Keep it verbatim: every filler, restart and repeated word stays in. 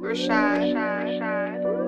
Rashad.